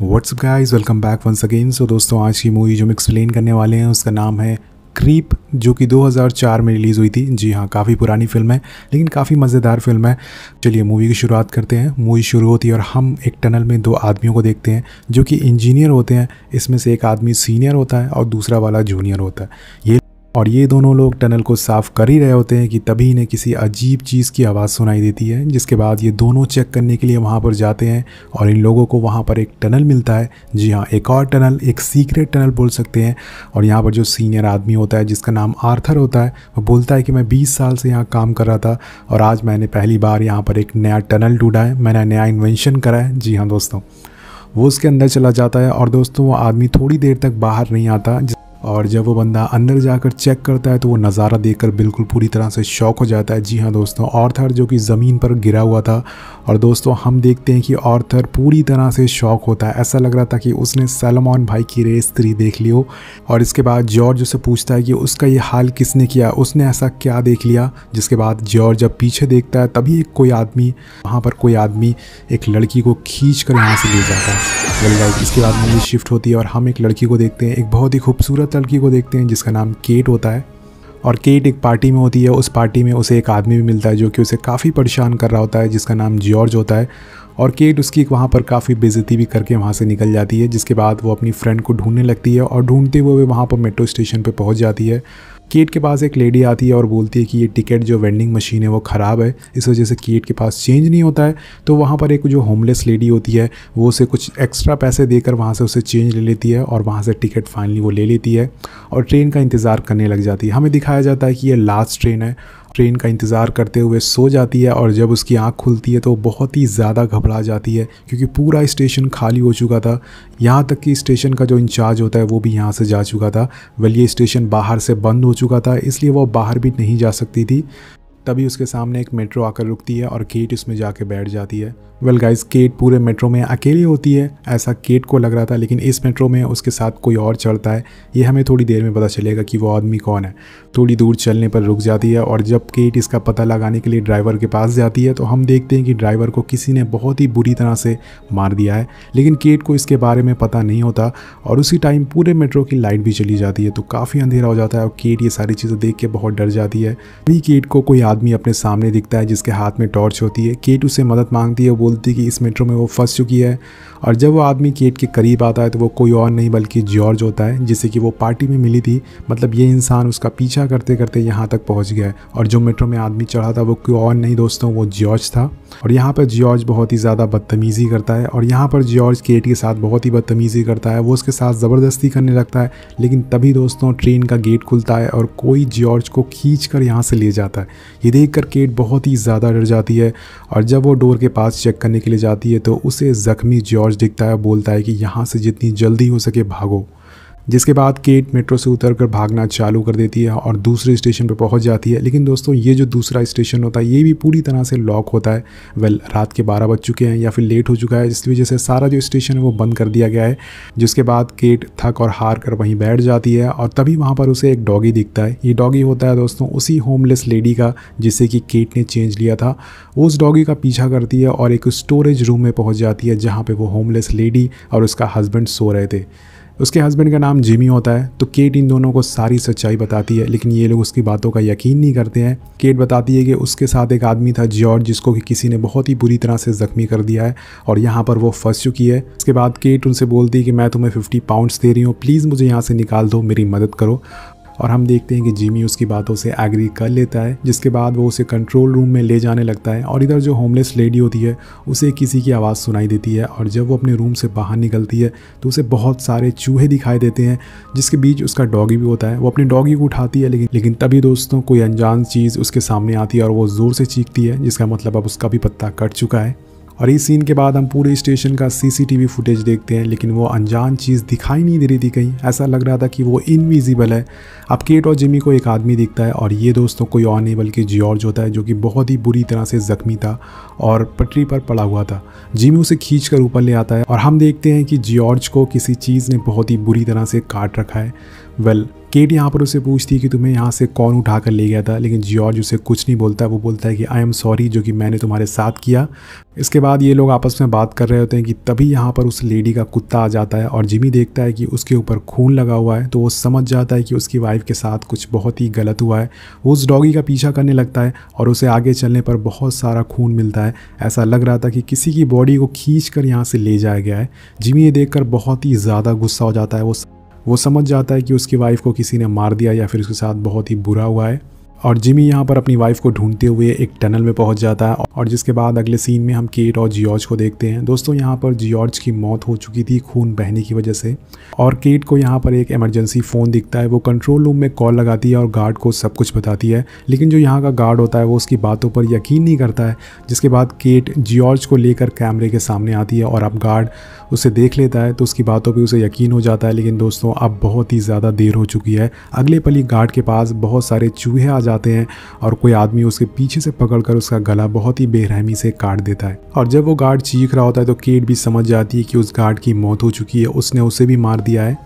What's up guys, welcome back once again. So दोस्तों, आज की मूवी जो हम एक्सप्लेन करने वाले हैं उसका नाम है क्रीप, जो कि 2004 में रिलीज़ हुई थी। जी हाँ, काफ़ी पुरानी फिल्म है लेकिन काफ़ी मज़ेदार फिल्म है। चलिए मूवी की शुरुआत करते हैं। मूवी शुरू होती है और हम एक टनल में दो आदमियों को देखते हैं जो कि इंजीनियर होते हैं। इसमें से एक आदमी सीनियर होता है और दूसरा वाला जूनियर होता है। ये दोनों लोग टनल को साफ़ कर ही रहे होते हैं कि तभी इन्हें किसी अजीब चीज़ की आवाज़ सुनाई देती है, जिसके बाद ये दोनों चेक करने के लिए वहाँ पर जाते हैं और इन लोगों को वहाँ पर एक टनल मिलता है। जी हाँ, एक और टनल, एक सीक्रेट टनल बोल सकते हैं। और यहाँ पर जो सीनियर आदमी होता है जिसका नाम आर्थर होता है, वो बोलता है कि मैं 20 साल से यहाँ काम कर रहा था और आज मैंने पहली बार यहाँ पर एक नया टनल ढूंढा है, मैंने नया इन्वेंशन करा है। जी हाँ दोस्तों, वो उसके अंदर चला जाता है और दोस्तों वो आदमी थोड़ी देर तक बाहर नहीं आता। और जब वो बंदा अंदर जाकर चेक करता है तो वो नज़ारा देखकर बिल्कुल पूरी तरह से शॉक हो जाता है। जी हाँ दोस्तों, आर्थर जो कि ज़मीन पर गिरा हुआ था। और दोस्तों हम देखते हैं कि आर्थर पूरी तरह से शॉक होता है। ऐसा लग रहा था कि उसने सलमान भाई की रेस 3 देख ली हो। और इसके बाद जॉर्ज उससे पूछता है कि उसका ये हाल किसने किया, उसने ऐसा क्या देख लिया। जिसके बाद जॉर्ज जब पीछे देखता है तभी वहाँ पर कोई आदमी एक लड़की को खींच कर यहाँ से ले जाता है। इसके बाद मूवी शिफ्ट होती है और हम एक लड़की को देखते हैं, एक बहुत ही खूबसूरत लड़की को देखते हैं जिसका नाम केट होता है। और केट एक पार्टी में होती है। उस पार्टी में उसे एक आदमी भी मिलता है जो कि उसे काफ़ी परेशान कर रहा होता है, जिसका नाम जॉर्ज होता है। और केट उसकी वहाँ पर काफ़ी बेइज्जती भी करके वहाँ से निकल जाती है। जिसके बाद वो अपनी फ्रेंड को ढूंढने लगती है और ढूंढते हुए वहाँ पर मेट्रो स्टेशन पर पहुँच जाती है। केट के पास एक लेडी आती है और बोलती है कि ये टिकट जो वेंडिंग मशीन है वो ख़राब है, इस वजह से केट के पास चेंज नहीं होता है। तो वहाँ पर एक जो होमलेस लेडी होती है वो उसे कुछ एक्स्ट्रा पैसे देकर वहाँ से उसे चेंज ले लेती है और वहाँ से टिकट फाइनली वो ले लेती है और ट्रेन का इंतज़ार करने लग जाती है। हमें दिखाया जाता है कि ये लास्ट ट्रेन है। ट्रेन का इंतज़ार करते हुए सो जाती है और जब उसकी आँख खुलती है तो बहुत ही ज़्यादा घबरा जाती है क्योंकि पूरा स्टेशन खाली हो चुका था। यहाँ तक कि स्टेशन का जो इंचार्ज होता है वो भी यहाँ से जा चुका था। ये स्टेशन बाहर से बंद हो चुका था इसलिए वो बाहर भी नहीं जा सकती थी। तभी उसके सामने एक मेट्रो आकर रुकती है और केट उसमें जाके बैठ जाती है। वेल गाइस, केट पूरे मेट्रो में अकेली होती है, ऐसा केट को लग रहा था। लेकिन इस मेट्रो में उसके साथ कोई और चढ़ता है, ये हमें थोड़ी देर में पता चलेगा कि वो आदमी कौन है। थोड़ी दूर चलने पर रुक जाती है और जब केट इसका पता लगाने के लिए ड्राइवर के पास जाती है तो हम देखते हैं कि ड्राइवर को किसी ने बहुत ही बुरी तरह से मार दिया है। लेकिन केट को इसके बारे में पता नहीं होता और उसी टाइम पूरे मेट्रो की लाइट भी चली जाती है तो काफ़ी अंधेरा हो जाता है और केट ये सारी चीज़ें देख के बहुत डर जाती है। तभी केट को कोई आदमी अपने सामने दिखता है जिसके हाथ में टॉर्च होती है। केट उससे मदद मांगती है, बोलती है कि इस मेट्रो में वो फंस चुकी है। और जब वो आदमी केट के करीब आता है तो वो कोई और नहीं बल्कि जॉर्ज होता है, जिससे कि वो पार्टी में मिली थी। मतलब ये इंसान उसका पीछा करते करते यहाँ तक पहुँच गया है। और जो मेट्रो में आदमी चढ़ा था वो कोई और नहीं दोस्तों, वो जॉर्ज था। और यहाँ पर जॉर्ज बहुत ही ज़्यादा बदतमीज़ी करता है। और यहाँ पर जॉर्ज केट के साथ बहुत ही बदतमीज़ी करता है, वो उसके साथ ज़बरदस्ती करने लगता है। लेकिन तभी दोस्तों ट्रेन का गेट खुलता है और कोई जॉर्ज को खींच कर यहाँ से ले जाता है। ये देख कर केट बहुत ही ज़्यादा डर जाती है और जब वो डोर के पास चेक करने के लिए जाती है तो उसे ज़ख्मी जॉर्ज दिखता है। बोलता है कि यहाँ से जितनी जल्दी हो सके भागो। जिसके बाद केट मेट्रो से उतरकर भागना चालू कर देती है और दूसरे स्टेशन पर पहुंच जाती है। लेकिन दोस्तों ये जो दूसरा स्टेशन होता है ये भी पूरी तरह से लॉक होता है। वेल, रात के 12 बज चुके हैं या फिर लेट हो चुका है, इस वजह से सारा जो स्टेशन है वो बंद कर दिया गया है। जिसके बाद केट थक और हार कर वहीं बैठ जाती है और तभी वहाँ पर उसे एक डॉगी दिखता है। ये डॉगी होता है दोस्तों उसी होमलेस लेडी का जिसे कि केट ने चेंज लिया था। उस डॉगी का पीछा करती है और एक स्टोरेज रूम में पहुँच जाती है जहाँ पर वो होमलेस लेडी और उसका हस्बैंड सो रहे थे। उसके हस्बैंड का नाम जिमी होता है। तो केट इन दोनों को सारी सच्चाई बताती है लेकिन ये लोग उसकी बातों का यकीन नहीं करते हैं। केट बताती है कि उसके साथ एक आदमी था जॉर्ज, जिसको कि किसी ने बहुत ही बुरी तरह से ज़ख्मी कर दिया है और यहाँ पर वो फंस चुकी है। इसके बाद केट उनसे बोलती है कि मैं तुम्हें 50 पाउंड्स दे रही हूँ, प्लीज़ मुझे यहाँ से निकाल दो, मेरी मदद करो। और हम देखते हैं कि जिमी उसकी बातों से एग्री कर लेता है। जिसके बाद वो उसे कंट्रोल रूम में ले जाने लगता है। और इधर जो होमलेस लेडी होती है उसे किसी की आवाज़ सुनाई देती है और जब वो अपने रूम से बाहर निकलती है तो उसे बहुत सारे चूहे दिखाई देते हैं, जिसके बीच उसका डॉगी भी होता है। वो अपने डॉगी को उठाती है लेकिन तभी दोस्तों कोई अनजान चीज़ उसके सामने आती है और वो ज़ोर से चीखती है, जिसका मतलब अब उसका भी पत्ता कट चुका है। और इस सीन के बाद हम पूरे स्टेशन का सीसीटीवी फुटेज देखते हैं लेकिन वो अनजान चीज़ दिखाई नहीं दे रही थी कहीं, ऐसा लग रहा था कि वो इनविजिबल है। अब केट और जिमी को एक आदमी दिखता है और ये दोस्तों कोई और नहीं बल्कि जॉर्ज होता है, जो कि बहुत ही बुरी तरह से ज़ख्मी था और पटरी पर पड़ा हुआ था। जिमी उसे खींच कर ऊपर ले आता है और हम देखते हैं कि जॉर्ज को किसी चीज़ ने बहुत ही बुरी तरह से काट रखा है। वेल, केट यहाँ पर उसे पूछती है कि तुम्हें यहाँ से कौन उठा कर ले गया था, लेकिन जॉर्ज उसे कुछ नहीं बोलता। वो बोलता है कि आई एम सॉरी जो कि मैंने तुम्हारे साथ किया। इसके बाद ये लोग आपस में बात कर रहे होते हैं कि तभी यहाँ पर उस लेडी का कुत्ता आ जाता है और जिमी देखता है कि उसके ऊपर खून लगा हुआ है, तो वो समझ जाता है कि उसकी वाइफ के साथ कुछ बहुत ही गलत हुआ है। वो उस डॉगी का पीछा करने लगता है और उसे आगे चलने पर बहुत सारा खून मिलता है। ऐसा लग रहा था कि किसी की बॉडी को खींच कर यहाँ से ले जाया गया है। जिमी ये देख कर बहुत ही ज़्यादा गुस्सा हो जाता है। वो समझ जाता है कि उसकी वाइफ को किसी ने मार दिया या फिर उसके साथ बहुत ही बुरा हुआ है। और जिमी यहाँ पर अपनी वाइफ को ढूंढते हुए एक टनल में पहुँच जाता है और जिसके बाद अगले सीन में हम केट और जॉर्ज को देखते हैं। दोस्तों यहाँ पर जॉर्ज की मौत हो चुकी थी खून बहने की वजह से, और केट को यहाँ पर एक इमरजेंसी फ़ोन दिखता है। वो कंट्रोल रूम में कॉल लगाती है और गार्ड को सब कुछ बताती है, लेकिन जो यहाँ का गार्ड होता है वो उसकी बातों पर यकीन नहीं करता है। जिसके बाद केट जॉर्ज को लेकर कैमरे के सामने आती है और अब गार्ड उसे देख लेता है तो उसकी बातों पर उसे यकीन हो जाता है। लेकिन दोस्तों अब बहुत ही ज़्यादा देर हो चुकी है। अगले पल ही गार्ड के पास बहुत सारे चूहे आ जाते हैं और कोई आदमी उसके पीछे से पकड़कर उसका गला बहुत ही बेरहमी से काट देता है। और जब वो गार्ड चीख रहा होता है तो केट भी समझ जाती है कि उस गार्ड की मौत हो चुकी है, उसने उसे भी मार दिया है।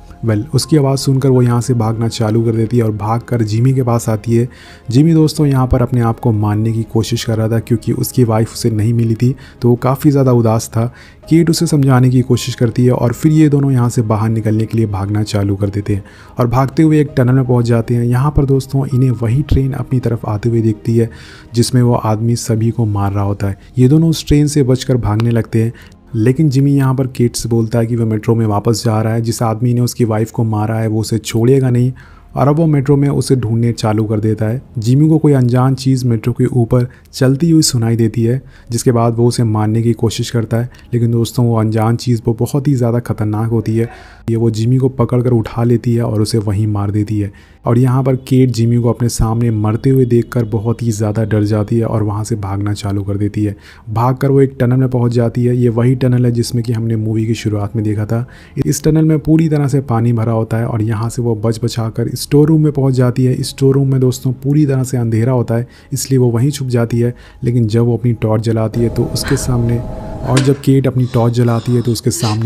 उसकी आवाज़ सुनकर वो यहाँ से भागना चालू कर देती है और भागकर जिमी के पास आती है। जिमी दोस्तों यहाँ पर अपने आप को मानने की कोशिश कर रहा था क्योंकि उसकी वाइफ उसे नहीं मिली थी, तो वो काफ़ी ज़्यादा उदास था। केट उसे समझाने की कोशिश करती है और फिर ये दोनों यहाँ से बाहर निकलने के लिए भागना चालू कर देते हैं और भागते हुए एक टनल में पहुँच जाते हैं। यहाँ पर दोस्तों इन्हें वही ट्रेन अपनी तरफ आते हुए देखती है जिसमें वो आदमी सभी को मार रहा होता है। ये दोनों उस ट्रेन से बचकर भागने लगते हैं, लेकिन जिमी यहाँ पर केट से बोलता है कि वह मेट्रो में वापस जा रहा है। जिस आदमी ने उसकी वाइफ को मारा है वो उसे छोड़ेगा नहीं, और अब वो मेट्रो में उसे ढूंढने चालू कर देता है। जिमी को कोई अनजान चीज़ मेट्रो के ऊपर चलती हुई सुनाई देती है, जिसके बाद वो उसे मारने की कोशिश करता है। लेकिन दोस्तों वो अनजान चीज़ वो बहुत ही ज़्यादा खतरनाक होती है। वो जिमी को पकड़कर उठा लेती है और उसे वहीं मार देती है। और यहाँ पर केट जिमी को अपने सामने मरते हुए देखकर बहुत ही ज़्यादा डर जाती है और वहाँ से भागना चालू कर देती है। भागकर वो एक टनल में पहुँच जाती है। ये वही टनल है जिसमें कि हमने मूवी की शुरुआत में देखा था। इस टनल में पूरी तरह से पानी भरा होता है और यहाँ से वो बचाकर स्टोर रूम में पहुँच जाती है। स्टोर रूम में दोस्तों पूरी तरह से अंधेरा होता है, इसलिए वो वहीं छुप जाती है। लेकिन जब वो अपनी टॉर्च जलाती है तो उसके सामने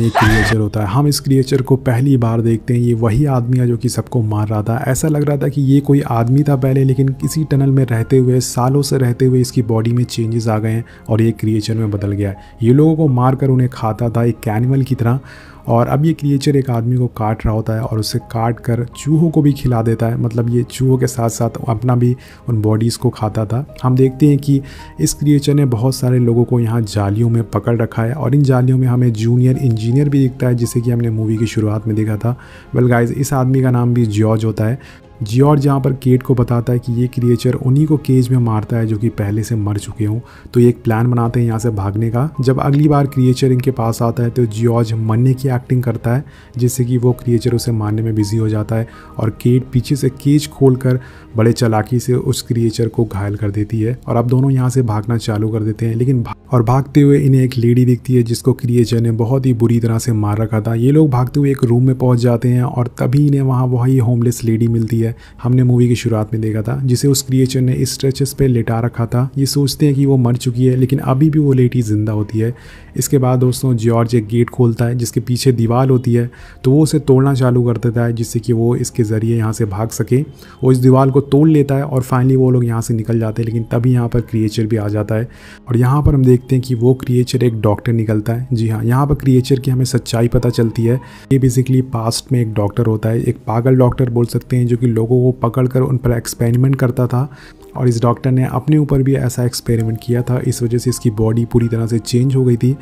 एक क्रिएचर होता है। हम इस क्रिएचर को पहली बार देखते हैं। ये वही आदमी है जो कि सबको मार रहा था। ऐसा लग रहा था कि ये कोई आदमी था पहले, लेकिन किसी टनल में रहते हुए सालों से रहते हुए इसकी बॉडी में चेंजेस आ गए हैं और ये क्रिएचर में बदल गया है। ये लोगों को मार कर उन्हें खाता था एक एनिमल की तरह, और अब ये क्रिएचर एक आदमी को काट रहा होता है और उसे काट कर चूहों को भी खिला देता है। मतलब ये चूहों के साथ साथ अपना भी उन बॉडीज़ को खाता था। हम देखते हैं कि इस क्रिएचर ने बहुत सारे लोगों को यहाँ जालियों में पकड़ रखा है, और इन जालियों में हमें जूनियर इंजीनियर भी दिखता है जिसे कि हमने मूवी की शुरुआत में देखा था। वेल गाइज, इस आदमी का नाम भी जॉर्ज होता है। जॉर्ज यहाँ पर केट को बताता है कि ये क्रिएचर उन्हीं को केज में मारता है जो कि पहले से मर चुके हों, तो ये एक प्लान बनाते हैं यहाँ से भागने का। जब अगली बार क्रिएचर इनके पास आता है तो जॉर्ज मरने की एक्टिंग करता है, जिससे कि वो क्रिएचर उसे मारने में बिजी हो जाता है, और केट पीछे से केज खोलकर बड़े चालाकी से उस क्रिएचर को घायल कर देती है। और अब दोनों यहाँ से भागना चालू कर देते हैं, लेकिन भागते हुए इन्हें एक लेडी दिखती है जिसको क्रिएचर ने बहुत ही बुरी तरह से मार रखा था। ये लोग भागते हुए एक रूम में पहुँच जाते हैं और तभी इन्हें वहाँ वही होमलेस लेडी मिलती है हमने मूवी की शुरुआत में देखा था, जिसे उस क्रिएचर ने स्ट्रेचेस पे लेटा रखा था। ये सोचते हैं कि वो मर चुकी है, लेकिन अभी भी वो लेडी जिंदा होती है। इसके बाद दोस्तों जॉर्ज एक गेट खोलता है जिसके पीछे दीवार होती है, तो वो उसे तोड़ना चालू कर देता है जिससे कि वो इसके ज़रिए यहाँ से भाग सके। वो इस दीवार को तोड़ लेता है और फाइनली वो लोग यहाँ से निकल जाते हैं, लेकिन तभी यहाँ पर क्रिएचर भी आ जाता है। और यहाँ पर हम देखते हैं कि वो क्रिएचर एक डॉक्टर निकलता है। जी हाँ, यहाँ पर क्रिएचर की हमें सच्चाई पता चलती है। ये बेसिकली पास्ट में एक डॉक्टर होता है, एक पागल डॉक्टर बोल सकते हैं, जो कि लोगों को पकड़कर उन पर एक्सपेरिमेंट करता था। और इस डॉक्टर ने अपने ऊपर भी ऐसा एक्सपेरिमेंट किया था, इस वजह से इसकी बॉडी पूरी तरह से चेंज हो गई थी।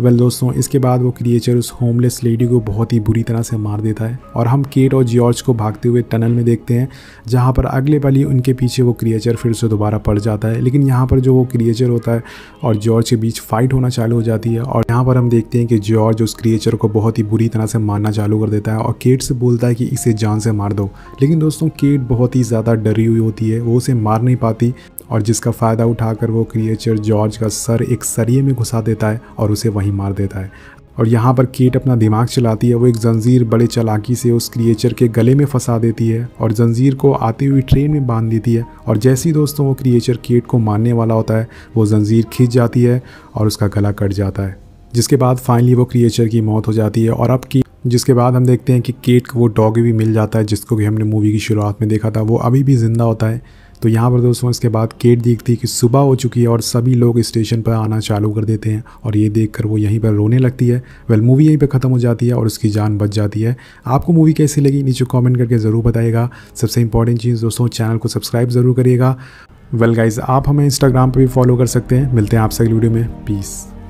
वेल दोस्तों, इसके बाद वो क्रिएचर उस होमलेस लेडी को बहुत ही बुरी तरह से मार देता है, और हम केट और जॉर्ज को भागते हुए टनल में देखते हैं, जहाँ पर अगले पल ही उनके पीछे वो क्रिएचर फिर से दोबारा पड़ जाता है। लेकिन यहाँ पर जो वो क्रिएचर होता है और जॉर्ज के बीच फाइट होना चालू हो जाती है, और यहाँ पर हम देखते हैं कि जॉर्ज उस क्रिएचर को बहुत ही बुरी तरह से मारना चालू कर देता है और केट से बोलता है कि इसे जान से मार दो। लेकिन दोस्तों केट बहुत ही ज़्यादा डरी हुई होती है, वो उसे मार नहीं पाती, और जिसका फ़ायदा उठाकर वो क्रिएचर जॉर्ज का सर एक सरिये में घुसा देता है और उसे वहीं मार देता है। और यहाँ पर केट अपना दिमाग चलाती है, वो एक जंजीर बड़े चालाकी से उस क्रिएचर के गले में फंसा देती है और जंजीर को आती हुई ट्रेन में बांध देती है। और जैसे ही दोस्तों वो क्रिएचर केट को मारने वाला होता है, वो जंजीर खींच जाती है और उसका गला कट जाता है, जिसके बाद फाइनली वो क्रिएचर की मौत हो जाती है। और अब जिसके बाद हम देखते हैं कि केट को वो डॉगी भी मिल जाता है जिसको कि हमने मूवी की शुरुआत में देखा था, वो अभी भी ज़िंदा होता है। तो यहाँ पर दोस्तों इसके बाद केट देखती है कि सुबह हो चुकी है और सभी लोग स्टेशन पर आना चालू कर देते हैं और ये देखकर वो यहीं पर रोने लगती है। मूवी यहीं पर ख़त्म हो जाती है और उसकी जान बच जाती है। आपको मूवी कैसी लगी नीचे कॉमेंट करके ज़रूर बताइएगा। सबसे इंपॉर्टेंट चीज़ दोस्तों, चैनल को सब्सक्राइब ज़रूर करिएगा। वेल गाइज़, आप हमें इंस्टाग्राम पर भी फॉलो कर सकते हैं। मिलते हैं आपसे अगली वीडियो में। पीस।